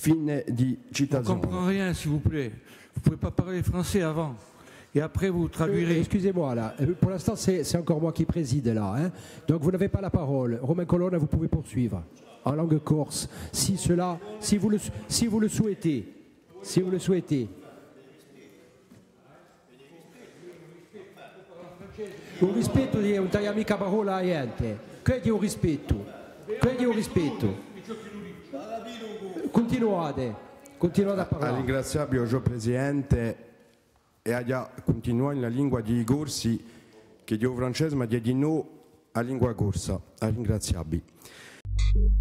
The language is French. Fine di citazione. Je ne comprends rien, s'il vous plaît. Vous ne pouvez pas parler français avant. Et après, vous traduirez. Excusez-moi, là. Pour l'instant, c'est encore moi qui préside, là. Hein. Donc, vous n'avez pas la parole. Romain Colonna, vous pouvez poursuivre en langue corse, si vous le souhaitez. Si vous le souhaitez. Un rispetto di un tagliamica parola a niente. Credi un rispetto. Credi un rispetto. Continuate a parlare. Ringraziabile, signor Presidente. E aia continua in la lingua di corsi che dio francese ma di no a lingua corsa a ringraziabili.